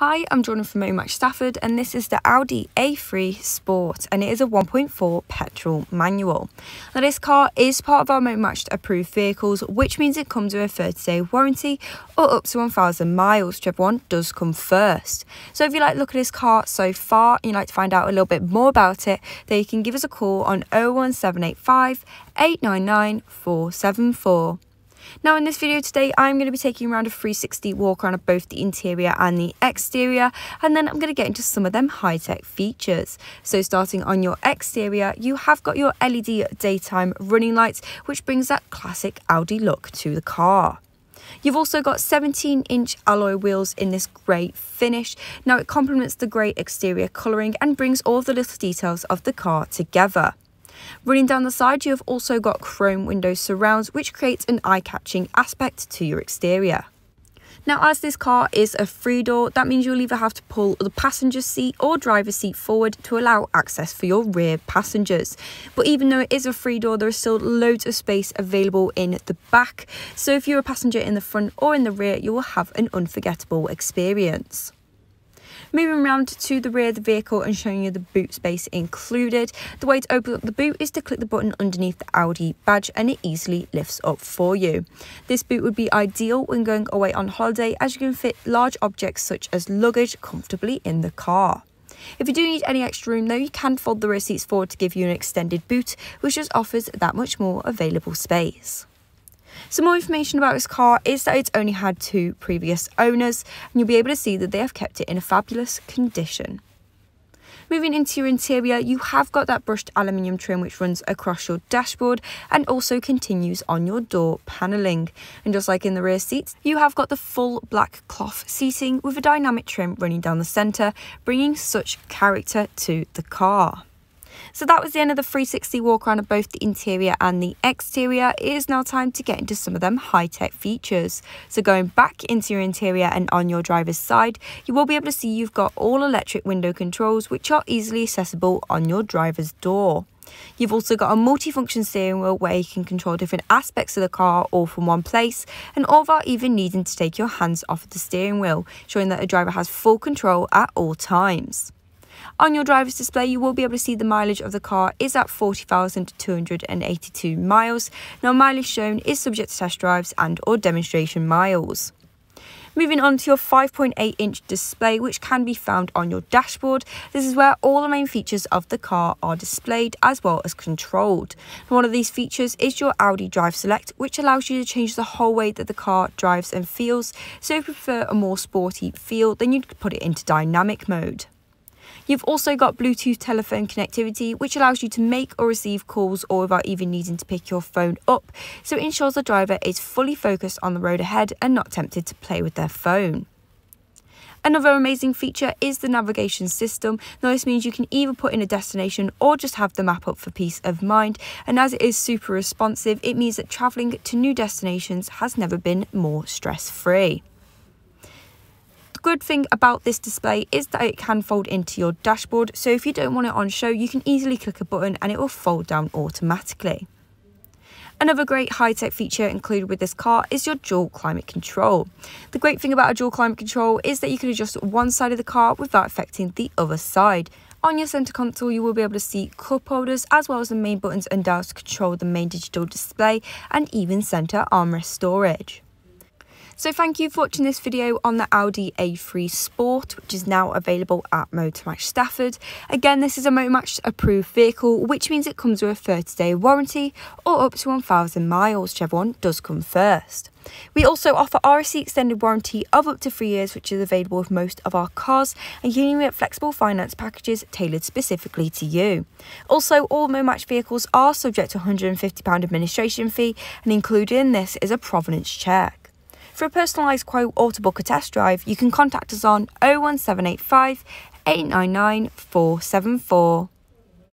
Hi, I'm Jordan from Motor Match Stafford, and this is the Audi A3 Sport, and it is a 1.4 petrol manual. Now, this car is part of our Motor Match approved vehicles, which means it comes with a 30-day warranty or up to 1,000 miles. Whichever one does come first. So if you like the look at this car so far and you'd like to find out a little bit more about it, then you can give us a call on 01785 899 474. Now, in this video today, I'm going to be taking you around a 360 walk around of both the interior and the exterior, and then I'm going to get into some of them high-tech features. So starting on your exterior, you have got your LED daytime running lights, which brings that classic Audi look to the car. You've also got 17-inch alloy wheels in this grey finish. Now, it complements the grey exterior colouring and brings all of the little details of the car together. Running down the side, you have also got chrome window surrounds, which creates an eye-catching aspect to your exterior. Now, as this car is a three-door, that means you'll either have to pull the passenger seat or driver's seat forward to allow access for your rear passengers. But even though it is a three-door, there is still loads of space available in the back. So if you're a passenger in the front or in the rear, you will have an unforgettable experience. Moving around to the rear of the vehicle and showing you the boot space included. The way to open up the boot is to click the button underneath the Audi badge, and it easily lifts up for you. This boot would be ideal when going away on holiday, as you can fit large objects such as luggage comfortably in the car. If you do need any extra room though, you can fold the rear seats forward to give you an extended boot, which just offers that much more available space. Some more information about this car is that it's only had two previous owners, and you'll be able to see that they have kept it in a fabulous condition. Moving into your interior, you have got that brushed aluminium trim which runs across your dashboard and also continues on your door panelling. And just like in the rear seats, you have got the full black cloth seating with a dynamic trim running down the centre, bringing such character to the car. So that was the end of the 360 walk around of both the interior and the exterior. It is now time to get into some of them high-tech features. So going back into your interior and on your driver's side, you will be able to see you've got all electric window controls, which are easily accessible on your driver's door. You've also got a multifunction steering wheel where you can control different aspects of the car all from one place, and all without even needing to take your hands off the steering wheel, showing that a driver has full control at all times. On your driver's display, you will be able to see the mileage of the car is at 40,282 miles. Now, mileage shown is subject to test drives and/or demonstration miles. Moving on to your 5.8-inch display, which can be found on your dashboard. This is where all the main features of the car are displayed as well as controlled. And one of these features is your Audi Drive Select, which allows you to change the whole way that the car drives and feels. So if you prefer a more sporty feel, then you'd put it into dynamic mode. You've also got Bluetooth telephone connectivity, which allows you to make or receive calls all without even needing to pick your phone up, so it ensures the driver is fully focused on the road ahead and not tempted to play with their phone. Another amazing feature is the navigation system. Now, this means you can either put in a destination or just have the map up for peace of mind, and as it is super responsive, it means that travelling to new destinations has never been more stress-free. The good thing about this display is that it can fold into your dashboard, so if you don't want it on show, you can easily click a button and it will fold down automatically. Another great high-tech feature included with this car is your dual climate control. The great thing about a dual climate control is that you can adjust one side of the car without affecting the other side. On your centre console, you will be able to see cup holders as well as the main buttons and dials to control the main digital display and even centre armrest storage. So thank you for watching this video on the Audi A3 Sport, which is now available at Motor Match Stafford. Again, this is a Motor Match approved vehicle, which means it comes with a 30-day warranty or up to 1,000 miles, whichever one does come first. We also offer RSC extended warranty of up to 3 years, which is available with most of our cars, and you can get flexible finance packages tailored specifically to you. Also, all Motor Match vehicles are subject to a £150 administration fee, and included in this is a provenance check. For a personalised quote or to book a test drive, you can contact us on 01785 899 474.